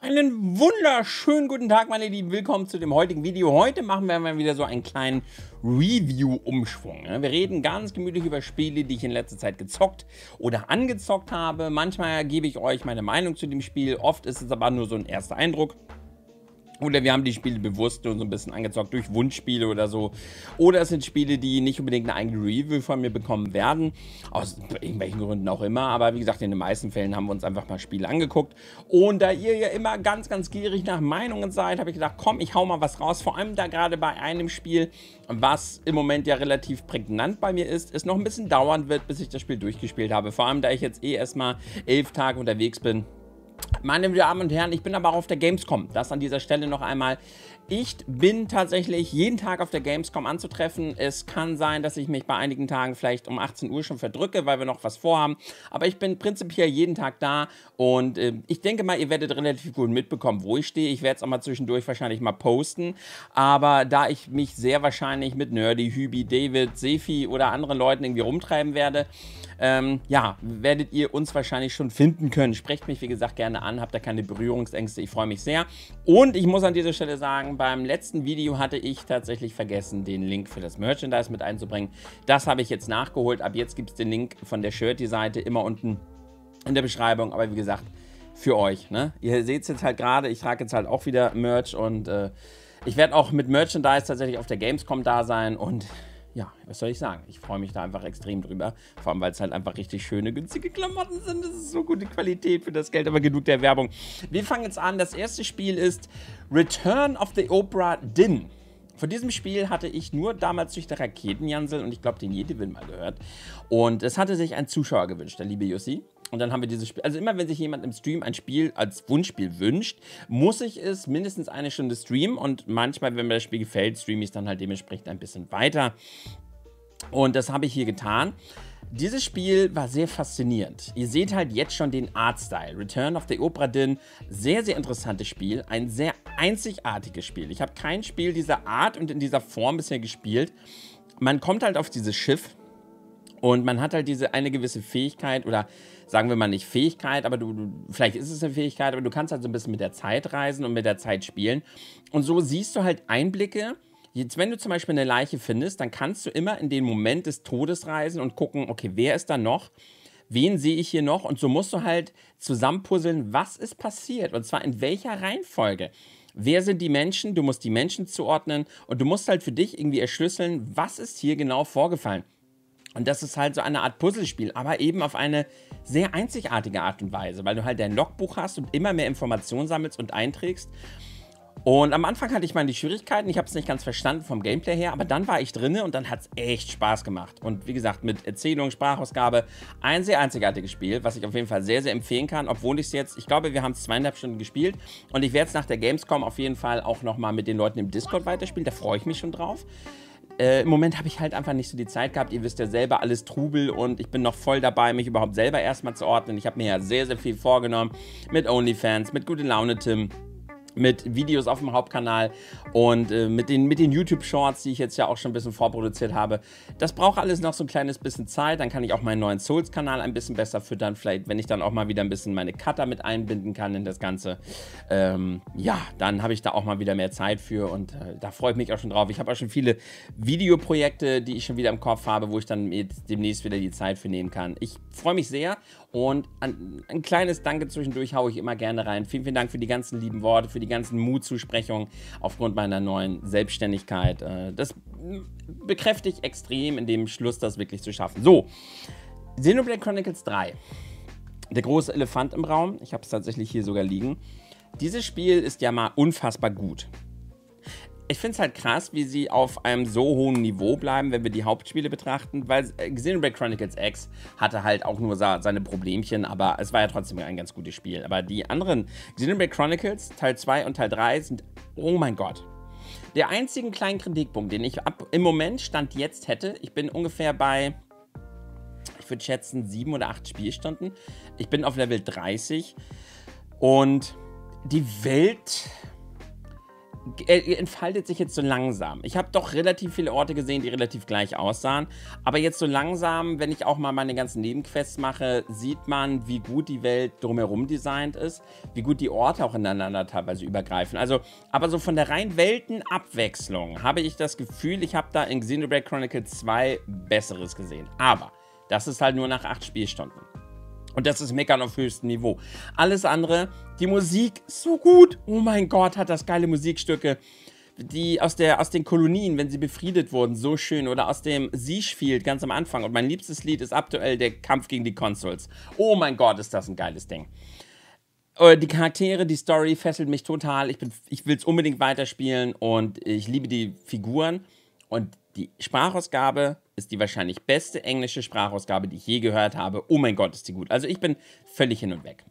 Einen wunderschönen guten Tag, meine Lieben. Willkommen zu dem heutigen Video. Heute machen wir mal wieder so einen kleinen Review-Umschwung. Wir reden ganz gemütlich über Spiele, die ich in letzter Zeit gezockt oder angezockt habe. Manchmal gebe ich euch meine Meinung zu dem Spiel. Oft ist es aber nur so ein erster Eindruck. Oder wir haben die Spiele bewusst und so ein bisschen angezockt durch Wunschspiele oder so. Oder es sind Spiele, die nicht unbedingt eine eigene Review von mir bekommen werden. Aus irgendwelchen Gründen auch immer. Aber wie gesagt, in den meisten Fällen haben wir uns einfach mal Spiele angeguckt. Und da ihr ja immer ganz, ganz gierig nach Meinungen seid, habe ich gedacht, komm, ich hau mal was raus. Vor allem da gerade bei einem Spiel, was im Moment ja relativ prägnant bei mir ist, es noch ein bisschen dauern wird, bis ich das Spiel durchgespielt habe. Vor allem, da ich jetzt eh erstmal 11 Tage unterwegs bin. Meine Damen und Herren, ich bin aber auch auf der Gamescom. Das an dieser Stelle noch einmal. Ich bin tatsächlich jeden Tag auf der Gamescom anzutreffen. Es kann sein, dass ich mich bei einigen Tagen vielleicht um 18 Uhr schon verdrücke, weil wir noch was vorhaben. Aber ich bin prinzipiell jeden Tag da und ich denke mal, ihr werdet relativ gut mitbekommen, wo ich stehe. Ich werde es auch mal zwischendurch wahrscheinlich mal posten. Aber da ich mich sehr wahrscheinlich mit Nerdy, Hübi, David, Sefi oder anderen Leuten irgendwie rumtreiben werde, werdet ihr uns wahrscheinlich schon finden können. Sprecht mich, wie gesagt, gerne an, habt da keine Berührungsängste, ich freue mich sehr. Und ich muss an dieser Stelle sagen, beim letzten Video hatte ich tatsächlich vergessen, den Link für das Merchandise mit einzubringen. Das habe ich jetzt nachgeholt. Ab jetzt gibt es den Link von der Shirty-Seite immer unten in der Beschreibung. Aber wie gesagt, für euch, ne? Ihr seht es jetzt halt gerade, ich trage jetzt halt auch wieder Merch und ich werde auch mit Merchandise tatsächlich auf der Gamescom da sein und ja, was soll ich sagen? Ich freue mich da einfach extrem drüber. Vor allem, weil es halt einfach richtig schöne, günstige Klamotten sind. Das ist so gute Qualität für das Geld, aber genug der Werbung. Wir fangen jetzt an. Das erste Spiel ist Return of the Obra Dinn. Von diesem Spiel hatte ich nur damals durch der Raketenjansel und ich glaube, den Jedewin mal gehört. Und es hatte sich ein Zuschauer gewünscht, der liebe Jussi. Und dann haben wir dieses Spiel, also immer wenn sich jemand im Stream ein Spiel als Wunschspiel wünscht, muss ich es mindestens 1 Stunde streamen und manchmal, wenn mir das Spiel gefällt, streame ich es dann halt dementsprechend ein bisschen weiter. Und das habe ich hier getan. Dieses Spiel war sehr faszinierend. Ihr seht halt jetzt schon den Artstyle. Return of the Obra Dinn, sehr, sehr interessantes Spiel, ein sehr einzigartiges Spiel. Ich habe kein Spiel dieser Art und in dieser Form bisher gespielt. Man kommt halt auf dieses Schiff und man hat halt diese eine gewisse Fähigkeit oder sagen wir mal nicht Fähigkeit, aber vielleicht ist es eine Fähigkeit, aber du kannst halt so ein bisschen mit der Zeit reisen und mit der Zeit spielen. Und so siehst du halt Einblicke. Jetzt, wenn du zum Beispiel eine Leiche findest, dann kannst du immer in den Moment des Todes reisen und gucken, okay, wer ist da noch? Wen sehe ich hier noch? Und so musst du halt zusammenpuzzeln, was ist passiert? Und zwar in welcher Reihenfolge? Wer sind die Menschen? Du musst die Menschen zuordnen und du musst halt für dich irgendwie erschlüsseln, was ist hier genau vorgefallen? Und das ist halt so eine Art Puzzlespiel, aber eben auf eine sehr einzigartige Art und Weise, weil du halt dein Logbuch hast und immer mehr Informationen sammelst und einträgst. Und am Anfang hatte ich mal die Schwierigkeiten, ich habe es nicht ganz verstanden vom Gameplay her, aber dann war ich drinne und dann hat es echt Spaß gemacht. Und wie gesagt, mit Erzählung, Sprachausgabe, ein sehr einzigartiges Spiel, was ich auf jeden Fall sehr, sehr empfehlen kann, obwohl ich es jetzt, ich glaube, wir haben es 2,5 Stunden gespielt und ich werde es nach der Gamescom auf jeden Fall auch nochmal mit den Leuten im Discord weiterspielen, da freue ich mich schon drauf. Im Moment habe ich halt einfach nicht so die Zeit gehabt, ihr wisst ja selber, alles Trubel und ich bin noch voll dabei, mich überhaupt selber erstmal zu ordnen. Ich habe mir ja sehr, sehr viel vorgenommen mit OnlyFans, mit Gute Laune Tim, mit Videos auf dem Hauptkanal und mit den YouTube-Shorts, die ich jetzt ja auch schon ein bisschen vorproduziert habe. Das braucht alles noch so ein kleines bisschen Zeit. Dann kann ich auch meinen neuen Souls-Kanal ein bisschen besser füttern. Vielleicht, wenn ich dann auch mal wieder ein bisschen meine Cutter mit einbinden kann in das Ganze. Ja, dann habe ich da auch mal wieder mehr Zeit für und da freue ich mich auch schon drauf. Ich habe auch schon viele Videoprojekte, die ich schon wieder im Kopf habe, wo ich dann demnächst wieder die Zeit für nehmen kann. Ich freue mich sehr und ein kleines Danke zwischendurch haue ich immer gerne rein. Vielen, vielen Dank für die ganzen lieben Worte, für die ganzen Mutzusprechungen aufgrund meiner neuen Selbstständigkeit. Das bekräftigt extrem in dem Schluss, das wirklich zu schaffen. So, Xenoblade Chronicles 3. Der große Elefant im Raum. Ich habe es tatsächlich hier sogar liegen. Dieses Spiel ist ja mal unfassbar gut. Ich finde es halt krass, wie sie auf einem so hohen Niveau bleiben, wenn wir die Hauptspiele betrachten, weil Xenoblade Chronicles X hatte halt auch nur seine Problemchen, aber es war ja trotzdem ein ganz gutes Spiel. Aber die anderen Xenoblade Chronicles, Teil 2 und Teil 3 sind, oh mein Gott. Der einzige kleine Kritikpunkt, den ich im Moment Stand jetzt hätte, ich bin ungefähr bei, ich würde schätzen, 7 oder 8 Spielstunden. Ich bin auf Level 30 und die Welt entfaltet sich jetzt so langsam. Ich habe doch relativ viele Orte gesehen, die relativ gleich aussahen. Aber jetzt so langsam, wenn ich auch mal meine ganzen Nebenquests mache, sieht man, wie gut die Welt drumherum designt ist, wie gut die Orte auch ineinander teilweise übergreifen. Also, aber so von der reinen Weltenabwechslung habe ich das Gefühl, ich habe da in Xenoblade Chronicles 2 Besseres gesehen. Aber das ist halt nur nach 8 Spielstunden. Und das ist Meckern auf höchstem Niveau. Alles andere, die Musik, so gut. Oh mein Gott, hat das geile Musikstücke. Die aus den Kolonien, wenn sie befriedet wurden, so schön. Oder aus dem Siegfield ganz am Anfang. Und mein liebstes Lied ist aktuell der Kampf gegen die Konsuls. Oh mein Gott, ist das ein geiles Ding. Die Charaktere, die Story fesselt mich total. Ich will es unbedingt weiterspielen und ich liebe die Figuren. Und die Sprachausgabe ist die wahrscheinlich beste englische Sprachausgabe, die ich je gehört habe. Oh mein Gott, ist die gut. Also ich bin völlig hin und weg.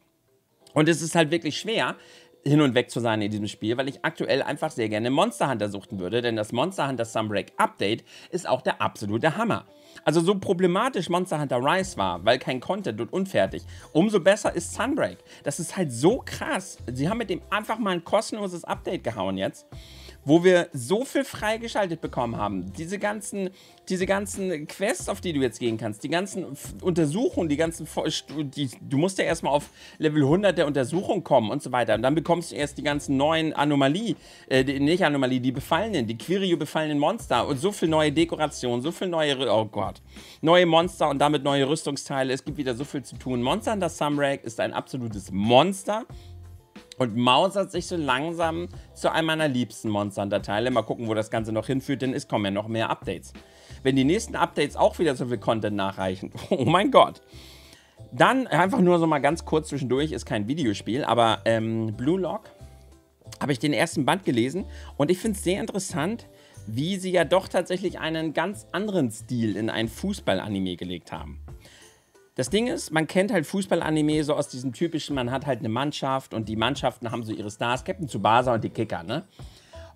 Und es ist halt wirklich schwer, hin und weg zu sein in diesem Spiel, weil ich aktuell einfach sehr gerne Monster Hunter suchten würde, denn das Monster Hunter Sunbreak Update ist auch der absolute Hammer. Also so problematisch Monster Hunter Rise war, weil kein Content und unfertig, umso besser ist Sunbreak. Das ist halt so krass. Sie haben mit dem einfach mal ein kostenloses Update gehauen jetzt, wo wir so viel freigeschaltet bekommen haben. Diese ganzen Quests, auf die du jetzt gehen kannst, die ganzen Untersuchungen, du musst ja erstmal auf Level 100 der Untersuchung kommen und so weiter. Und dann bekommst du erst die ganzen neuen die Quirio-befallenen Monster und so viel neue Dekorationen, so viel neue, oh Gott, neue Monster und damit neue Rüstungsteile. Es gibt wieder so viel zu tun. Monster Hunter Sunbreak ist ein absolutes Monster. Und mausert sich so langsam zu einem meiner liebsten Monster Hunter Teile. Mal gucken, wo das Ganze noch hinführt, denn es kommen ja noch mehr Updates. Wenn die nächsten Updates auch wieder so viel Content nachreichen, oh mein Gott. Dann einfach nur so mal ganz kurz zwischendurch, ist kein Videospiel, aber Blue Lock habe ich den ersten Band gelesen und ich finde es sehr interessant, wie sie ja doch tatsächlich einen ganz anderen Stil in ein Fußball-Anime gelegt haben. Das Ding ist, man kennt halt Fußball-Anime so aus diesem typischen, man hat halt eine Mannschaft und die Mannschaften haben so ihre Stars, Captain Tsubasa und die Kicker, ne?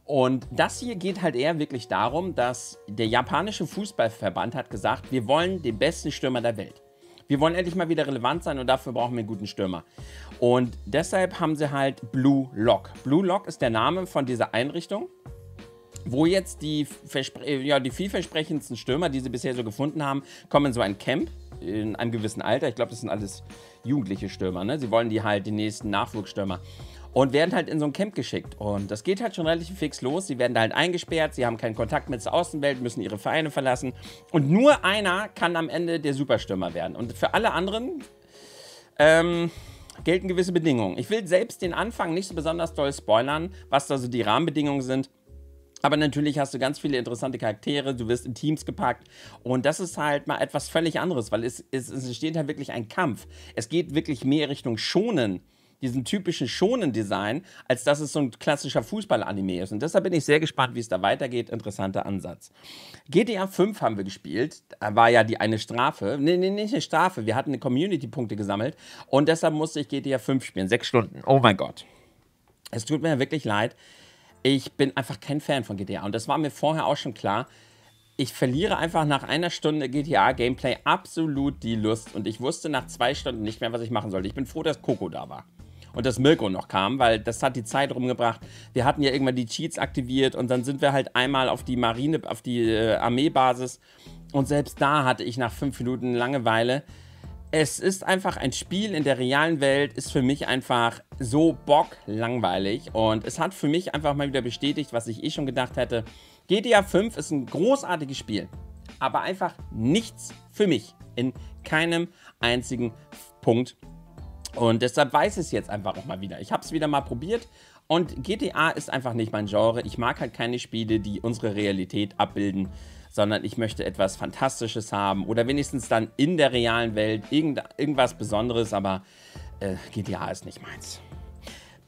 Und das hier geht halt eher wirklich darum, dass der japanische Fußballverband hat gesagt, wir wollen den besten Stürmer der Welt. Wir wollen endlich mal wieder relevant sein und dafür brauchen wir einen guten Stürmer. Und deshalb haben sie halt Blue Lock. Blue Lock ist der Name von dieser Einrichtung, wo jetzt die vielversprechendsten Stürmer, die sie bisher so gefunden haben, kommen in so ein Camp in einem gewissen Alter. Ich glaube, das sind alles jugendliche Stürmer, ne? Sie wollen die nächsten Nachwuchsstürmer und werden halt in so ein Camp geschickt. Und das geht halt schon relativ fix los. Sie werden da halt eingesperrt, sie haben keinen Kontakt mit der Außenwelt, müssen ihre Vereine verlassen. Und nur einer kann am Ende der Superstürmer werden. Und für alle anderen gelten gewisse Bedingungen. Ich will selbst den Anfang nicht so besonders doll spoilern, was da so die Rahmenbedingungen sind. Aber natürlich hast du ganz viele interessante Charaktere, du wirst in Teams gepackt und das ist halt mal etwas völlig anderes, weil es entsteht halt wirklich ein Kampf. Es geht wirklich mehr Richtung Shonen, diesen typischen Shonen-Design, als dass es so ein klassischer Fußball-Anime ist. Und deshalb bin ich sehr gespannt, wie es da weitergeht. Interessanter Ansatz. GTA 5 haben wir gespielt. Da war ja eine Strafe. Nee, nicht eine Strafe. Wir hatten eine Community-Punkte gesammelt und deshalb musste ich GTA 5 spielen. 6 Stunden. Oh mein Gott. Es tut mir wirklich leid. Ich bin einfach kein Fan von GTA und das war mir vorher auch schon klar. Ich verliere einfach nach einer Stunde GTA-Gameplay absolut die Lust und ich wusste nach 2 Stunden nicht mehr, was ich machen sollte. Ich bin froh, dass Coco da war und dass Mirko noch kam, weil das hat die Zeit rumgebracht. Wir hatten ja irgendwann die Cheats aktiviert und dann sind wir halt einmal auf die Armeebasis und selbst da hatte ich nach 5 Minuten Langeweile. Es ist einfach ein Spiel in der realen Welt, ist für mich einfach so bocklangweilig und es hat für mich einfach mal wieder bestätigt, was ich eh schon gedacht hätte. GTA 5 ist ein großartiges Spiel, aber einfach nichts für mich in keinem einzigen Punkt und deshalb weiß ich es jetzt einfach auch mal wieder. Ich habe es wieder mal probiert und GTA ist einfach nicht mein Genre. Ich mag halt keine Spiele, die unsere Realität abbilden, sondern ich möchte etwas Fantastisches haben oder wenigstens dann in der realen Welt irgendwas Besonderes, aber GTA ist nicht meins.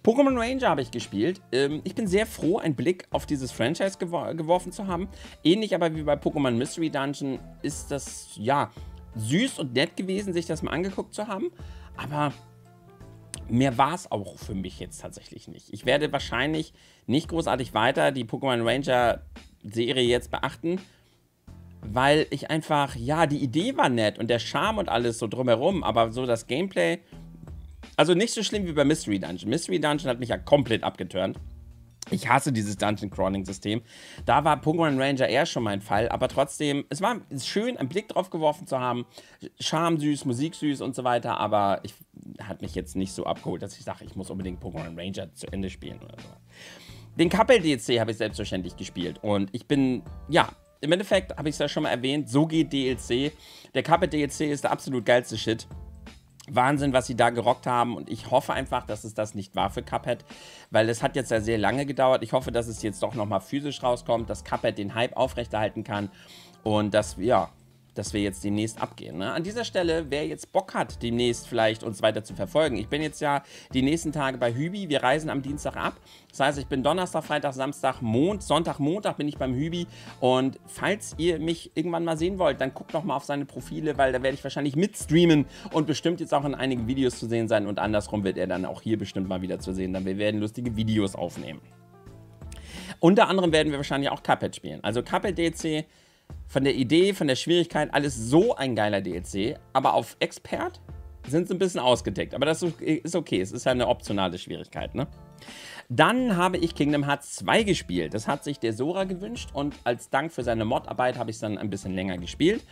Pokémon Ranger habe ich gespielt. Ich bin sehr froh, einen Blick auf dieses Franchise geworfen zu haben. Ähnlich aber wie bei Pokémon Mystery Dungeon ist das, ja, süß und nett gewesen, sich das mal angeguckt zu haben, aber mehr war es auch für mich jetzt tatsächlich nicht. Ich werde wahrscheinlich nicht großartig weiter die Pokémon Ranger Serie jetzt beachten, weil ich einfach, ja, die Idee war nett und der Charme und alles so drumherum, aber so das Gameplay, also nicht so schlimm wie bei Mystery Dungeon. Mystery Dungeon hat mich ja komplett abgeturnt. Ich hasse dieses Dungeon-Crawling-System. Da war Pokémon Ranger eher schon mein Fall, aber trotzdem, es war schön, einen Blick drauf geworfen zu haben. Charme süß, Musik süß und so weiter, aber ich hat mich jetzt nicht so abgeholt, dass ich sage, ich muss unbedingt Pokémon Ranger zu Ende spielen oder so. Den Cuphead DLC habe ich selbstverständlich gespielt und ich bin, ja, im Endeffekt habe ich es ja schon mal erwähnt, so geht DLC. Der Cuphead DLC ist der absolut geilste Shit. Wahnsinn, was sie da gerockt haben, und ich hoffe einfach, dass es das nicht war für Cuphead, weil es hat jetzt ja sehr lange gedauert. Ich hoffe, dass es jetzt doch nochmal physisch rauskommt, dass Cuphead den Hype aufrechterhalten kann und dass, ja, dass wir jetzt demnächst abgehen. Ne? An dieser Stelle, wer jetzt Bock hat, demnächst vielleicht uns weiter zu verfolgen. Ich bin jetzt ja die nächsten Tage bei Hübi. Wir reisen am Dienstag ab. Das heißt, ich bin Donnerstag, Freitag, Samstag, Sonntag, Montag bin ich beim Hübi. Und falls ihr mich irgendwann mal sehen wollt, dann guckt noch mal auf seine Profile, weil da werde ich wahrscheinlich mitstreamen und bestimmt jetzt auch in einigen Videos zu sehen sein. Und andersrum wird er dann auch hier bestimmt mal wieder zu sehen. Dann wir werden lustige Videos aufnehmen. Unter anderem werden wir wahrscheinlich auch Cuphead spielen. Also Cuphead DC... Von der Idee, von der Schwierigkeit, alles so ein geiler DLC, aber auf Expert sind sie ein bisschen ausgedeckt. Aber das ist okay, es ist ja eine optionale Schwierigkeit, ne? Dann habe ich Kingdom Hearts 2 gespielt. Das hat sich der Sora gewünscht und als Dank für seine Modarbeit habe ich es dann ein bisschen länger gespielt.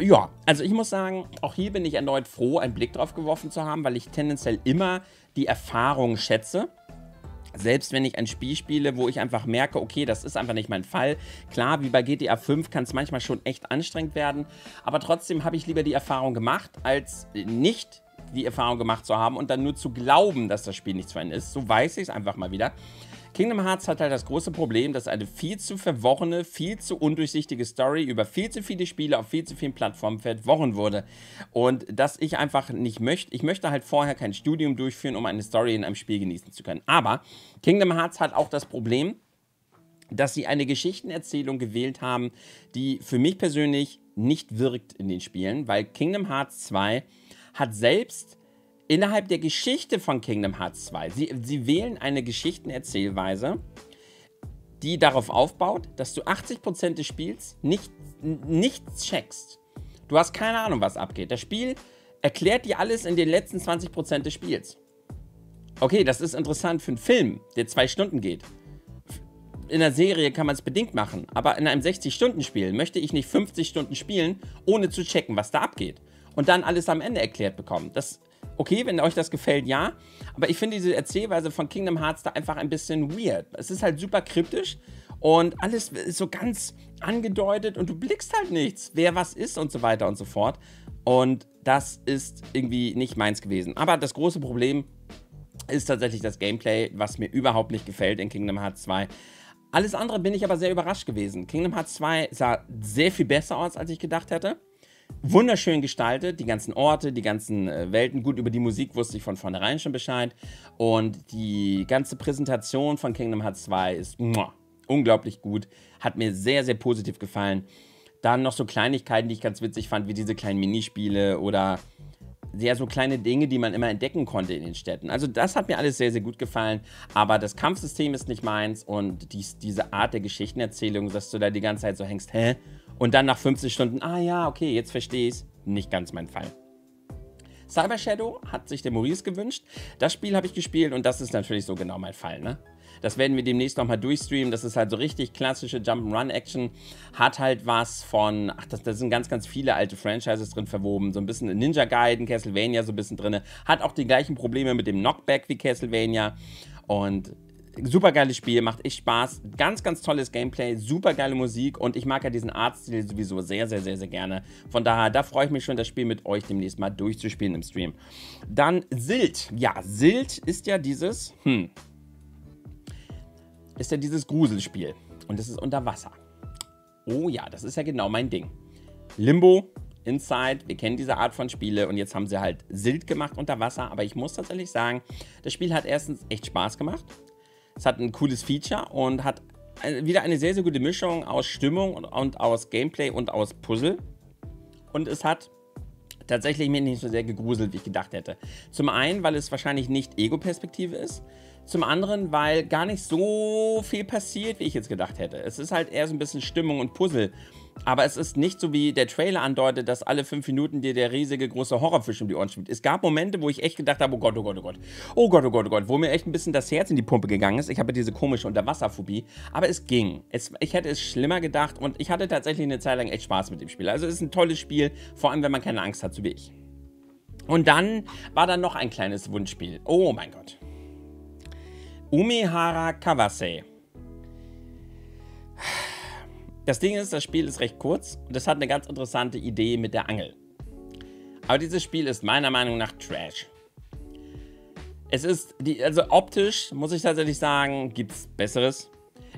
Ja, also ich muss sagen, auch hier bin ich erneut froh, einen Blick drauf geworfen zu haben, weil ich tendenziell immer die Erfahrung schätze. Selbst wenn ich ein Spiel spiele, wo ich einfach merke, okay, das ist einfach nicht mein Fall. Klar, wie bei GTA 5 kann es manchmal schon echt anstrengend werden, aber trotzdem habe ich lieber die Erfahrung gemacht, als nicht die Erfahrung gemacht zu haben und dann nur zu glauben, dass das Spiel nichts für einen ist. So weiß ich es einfach mal wieder. Kingdom Hearts hat halt das große Problem, dass eine viel zu verworrene, viel zu undurchsichtige Story über viel zu viele Spiele auf viel zu vielen Plattformen verworren wurde. Und dass ich einfach nicht möchte, ich möchte halt vorher kein Studium durchführen, um eine Story in einem Spiel genießen zu können. Aber Kingdom Hearts hat auch das Problem, dass sie eine Geschichtenerzählung gewählt haben, die für mich persönlich nicht wirkt in den Spielen, weil Kingdom Hearts 2 hat selbst... Innerhalb der Geschichte von Kingdom Hearts 2, sie wählen eine Geschichtenerzählweise, die darauf aufbaut, dass du 80% des Spiels nichts checkst. Du hast keine Ahnung, was abgeht. Das Spiel erklärt dir alles in den letzten 20% des Spiels. Okay, das ist interessant für einen Film, der 2 Stunden geht. In einer Serie kann man es bedingt machen, aber in einem 60-Stunden-Spiel möchte ich nicht 50 Stunden spielen, ohne zu checken, was da abgeht. Und dann alles am Ende erklärt bekommen. Das... Okay, wenn euch das gefällt, ja. Aber ich finde diese Erzählweise von Kingdom Hearts da einfach ein bisschen weird. Es ist halt super kryptisch und alles ist so ganz angedeutet und du blickst halt nichts, wer was ist und so weiter und so fort. Und das ist irgendwie nicht meins gewesen. Aber das große Problem ist tatsächlich das Gameplay, was mir überhaupt nicht gefällt in Kingdom Hearts 2. Alles andere bin ich aber sehr überrascht gewesen. Kingdom Hearts 2 sah sehr viel besser aus, als ich gedacht hätte. Wunderschön gestaltet, die ganzen Orte, die ganzen Welten. Gut, über die Musik wusste ich von vornherein schon Bescheid. Und die ganze Präsentation von Kingdom Hearts 2 ist unglaublich gut. Hat mir sehr, sehr positiv gefallen. Dann noch so Kleinigkeiten, die ich ganz witzig fand, wie diese kleinen Minispiele oder ja, so kleine Dinge, die man immer entdecken konnte in den Städten. Also das hat mir alles sehr, sehr gut gefallen. Aber das Kampfsystem ist nicht meins und diese Art der Geschichtenerzählung, dass du da die ganze Zeit so hängst, hä? Und dann nach 50 Stunden, ah ja, okay, jetzt verstehe ich es. Nicht ganz mein Fall. Cybershadow hat sich der Maurice gewünscht. Das Spiel habe ich gespielt und das ist natürlich so genau mein Fall, ne? Das werden wir demnächst nochmal durchstreamen. Das ist halt so richtig klassische Jump'n'Run-Action. Hat halt was von, ach, da sind ganz, ganz viele alte Franchises drin verwoben. So ein bisschen Ninja Gaiden, Castlevania so ein bisschen drin. Hat auch die gleichen Probleme mit dem Knockback wie Castlevania. Und... super geiles Spiel, macht echt Spaß, ganz, ganz tolles Gameplay, super geile Musik und ich mag ja diesen Artstil sowieso sehr, sehr, sehr, sehr gerne. Von daher, da freue ich mich schon, das Spiel mit euch demnächst mal durchzuspielen im Stream. Dann Silt. Ja, Silt ist ja dieses, ist ja dieses Gruselspiel und es ist unter Wasser. Oh ja, das ist ja genau mein Ding. Limbo, Inside, wir kennen diese Art von Spiele und jetzt haben sie halt Silt gemacht unter Wasser, aber ich muss tatsächlich sagen, das Spiel hat erstens echt Spaß gemacht. Es hat ein cooles Feature und hat wieder eine sehr, sehr gute Mischung aus Stimmung und aus Gameplay und aus Puzzle. Und es hat tatsächlich mich nicht so sehr gegruselt, wie ich gedacht hätte. Zum einen, weil es wahrscheinlich nicht Ego-Perspektive ist. Zum anderen, weil gar nicht so viel passiert, wie ich jetzt gedacht hätte. Es ist halt eher so ein bisschen Stimmung und Puzzle. Aber es ist nicht so, wie der Trailer andeutet, dass alle 5 Minuten dir der riesige große Horrorfisch um die Ohren schwimmt. Es gab Momente, wo ich echt gedacht habe, oh Gott, oh Gott, oh Gott. Oh Gott, oh Gott, oh Gott. Wo mir echt ein bisschen das Herz in die Pumpe gegangen ist. Ich habe diese komische Unterwasserphobie. Aber es ging. Ich hätte es schlimmer gedacht. Und ich hatte tatsächlich eine Zeit lang echt Spaß mit dem Spiel. Also es ist ein tolles Spiel. Vor allem, wenn man keine Angst hat, so wie ich. Und dann war da noch ein kleines Wunschspiel. Oh mein Gott. Umihara Kawase. Das Ding ist, das Spiel ist recht kurz und es hat eine ganz interessante Idee mit der Angel. Aber dieses Spiel ist meiner Meinung nach Trash. Es ist, also optisch muss ich tatsächlich sagen, gibt es Besseres.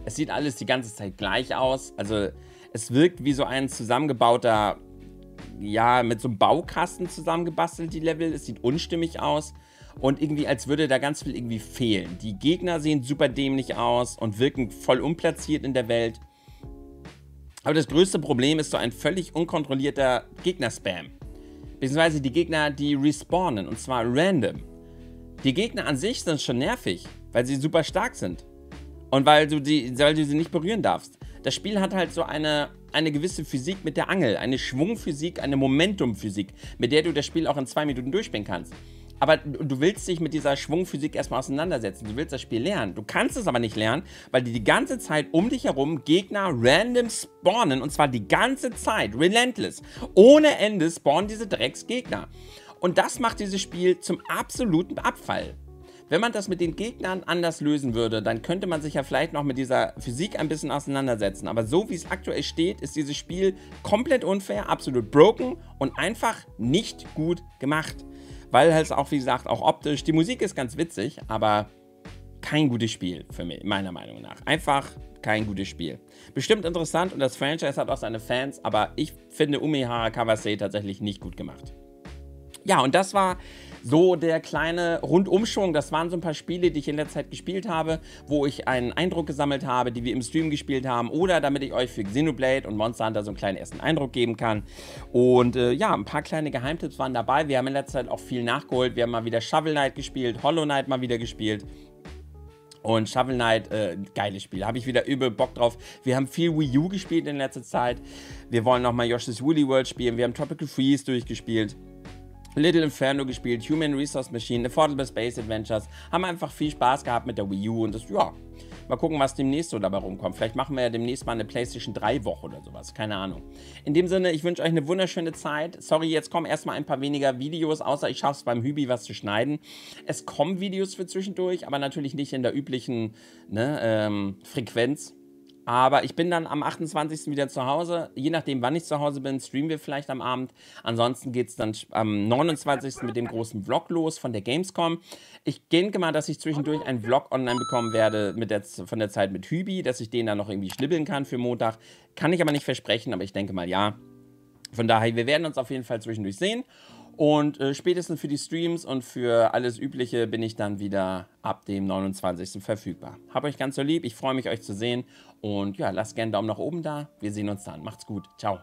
Es sieht alles die ganze Zeit gleich aus. Also es wirkt wie so ein zusammengebauter, ja, mit so einem Baukasten zusammengebastelt, die Level. Es sieht unstimmig aus und irgendwie als würde da ganz viel irgendwie fehlen. Die Gegner sehen super dämlich aus und wirken voll unplatziert in der Welt. Aber das größte Problem ist so ein völlig unkontrollierter Gegner-Spam. Beziehungsweise die Gegner, die respawnen, und zwar random. Die Gegner an sich sind schon nervig, weil sie super stark sind. Und weil du sie nicht berühren darfst. Das Spiel hat halt so eine gewisse Physik mit der Angel, eine Schwungphysik, eine Momentumphysik, mit der du das Spiel auch in 2 Minuten durchspielen kannst. Aber du willst dich mit dieser Schwungphysik erstmal auseinandersetzen. Du willst das Spiel lernen. Du kannst es aber nicht lernen, weil die ganze Zeit um dich herum Gegner random spawnen. Und zwar die ganze Zeit. Relentless. Ohne Ende spawnen diese Drecksgegner. Und das macht dieses Spiel zum absoluten Abfall. Wenn man das mit den Gegnern anders lösen würde, dann könnte man sich ja vielleicht noch mit dieser Physik ein bisschen auseinandersetzen. Aber so wie es aktuell steht, ist dieses Spiel komplett unfair, absolut broken und einfach nicht gut gemacht. Weil halt auch, wie gesagt, auch optisch, die Musik ist ganz witzig, aber kein gutes Spiel für mich, meiner Meinung nach. Einfach kein gutes Spiel. Bestimmt interessant und das Franchise hat auch seine Fans, aber ich finde Umihara Kawase tatsächlich nicht gut gemacht. Ja, und das war so der kleine Rundumschwung. Das waren so ein paar Spiele, die ich in letzter Zeit gespielt habe, wo ich einen Eindruck gesammelt habe, die wir im Stream gespielt haben. Oder damit ich euch für Xenoblade und Monster Hunter so einen kleinen ersten Eindruck geben kann. Und ja, ein paar kleine Geheimtipps waren dabei. Wir haben in letzter Zeit auch viel nachgeholt. Wir haben mal wieder Shovel Knight gespielt, Hollow Knight mal wieder gespielt. Und Shovel Knight, geiles Spiel, habe ich wieder übel Bock drauf. Wir haben viel Wii U gespielt in letzter Zeit. Wir wollen nochmal Yoshi's Woolly World spielen. Wir haben Tropical Freeze durchgespielt. Little Inferno gespielt, Human Resource Machine, Affordable Space Adventures, haben einfach viel Spaß gehabt mit der Wii U und das, ja, mal gucken, was demnächst so dabei rumkommt. Vielleicht machen wir ja demnächst mal eine PlayStation 3 Woche oder sowas, keine Ahnung. In dem Sinne, ich wünsche euch eine wunderschöne Zeit. Sorry, jetzt kommen erstmal ein paar weniger Videos, außer ich schaffe es beim Hübi was zu schneiden. Es kommen Videos für zwischendurch, aber natürlich nicht in der üblichen Frequenz. Aber ich bin dann am 28. wieder zu Hause. Je nachdem, wann ich zu Hause bin, streamen wir vielleicht am Abend. Ansonsten geht es dann am 29. mit dem großen Vlog los von der Gamescom. Ich denke mal, dass ich zwischendurch einen Vlog online bekommen werde von der Zeit mit Hübi, dass ich den dann noch irgendwie schnibbeln kann für Montag. Kann ich aber nicht versprechen, aber ich denke mal, ja. Von daher, wir werden uns auf jeden Fall zwischendurch sehen. Und spätestens für die Streams und für alles Übliche bin ich dann wieder ab dem 29. verfügbar. Hab euch ganz so lieb, ich freue mich, euch zu sehen. Und ja, lasst gerne einen Daumen nach oben da. Wir sehen uns dann. Macht's gut. Ciao.